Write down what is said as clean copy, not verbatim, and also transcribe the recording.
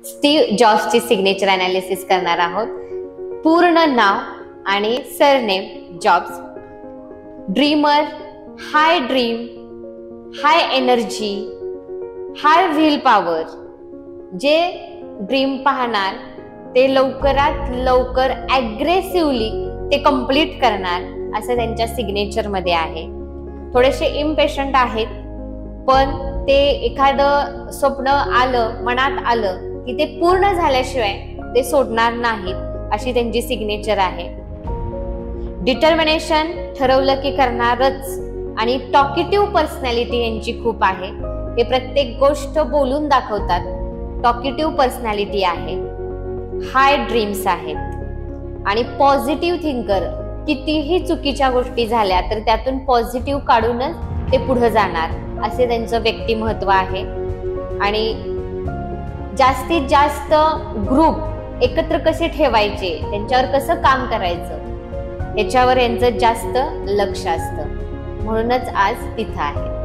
Steve Jobs ची signature analysis करणार आहोत। पूर्ण नाव आणि surname Jobs. Dreamer, high dream, high energy, high will power. जे ड्रीम पाहणार ते लवकरात लवकर ॲग्रेसिव्हली ते कंप्लीट करणार असं त्यांच्या सिग्नेचर मध्ये आहे। थोडेसे इम्पेशंट आहेत, पण ते एखादं स्वप्न आलं, मनात आलं की ते पूर्ण झाल्याशिवाय ते सोडणार नाहीत, अशी त्यांची सिग्नेचर आहे। डिटर्मिनेशन, ठरवलं की करणारच, आणि टॉकेटिव्ह पर्सनॅलिटी यांची खूप आहे। ते प्रत्येक गोष्ट बोलून दाखवतात, टॉकेटिव्ह पर्सनॅलिटी आहे। हाय ड्रीम्स आहेत आणि पॉझिटिव्ह थिंकर। कितीही चुकीच्या गोष्टी झाल्या तर त्यातून पॉझिटिव्ह काढूनच ते पुढे जाणार असे त्यांचं व्यक्तिमत्व आहे। आणि जास्तीत जास्त ग्रुप एकत्र कसे ठेवायचे, त्यांच्यावर कसं काम करायचं याच्यावर यांचं जास्त लक्ष असतं, म्हणूनच आज तिथं आहे।